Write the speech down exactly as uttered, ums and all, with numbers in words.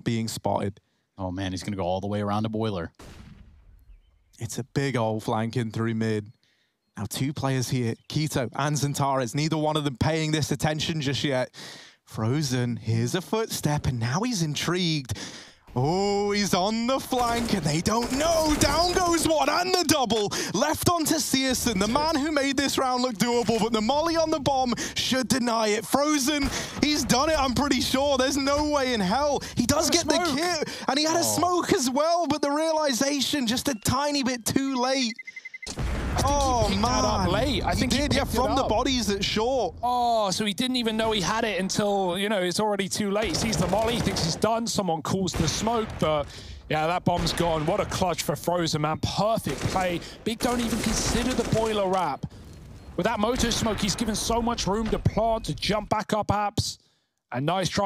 being spotted. Oh man, he's gonna go all the way around a boiler. It's a big old flanking through mid. Now two players here, Quito and Zentaris, neither one of them paying this attention just yet. Frozen, here's a footstep, and now he's intrigued. Oh, he's on the flank, and they don't know. Down goes one, and the double. Left onto Searson, the man who made this round look doable, but the molly on the bomb should deny it. Frozen, he's done it, I'm pretty sure. There's no way in hell. He does get the kit, and he had a smoke as well, but the realization just a tiny bit too late. I think oh, he picked man. that up late. I he think did, he did, yeah, from the bodies at short. Oh, so he didn't even know he had it until, you know, it's already too late. He sees the molly, thinks he's done. Someone calls the smoke, but yeah, that bomb's gone. What a clutch for Frozen, man. Perfect play. Big don't even consider the boiler wrap. With that motor smoke, he's given so much room to plant, to jump back up apps. And nice try.